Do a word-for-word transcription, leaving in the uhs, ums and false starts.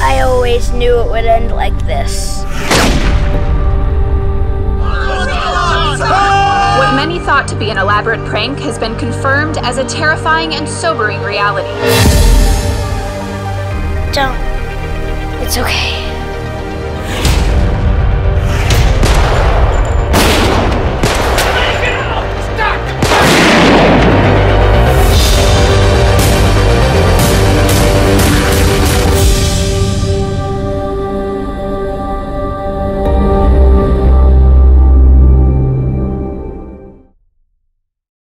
I always knew it would end like this. What many thought to be an elaborate prank has been confirmed as a terrifying and sobering reality. Don't. It's okay.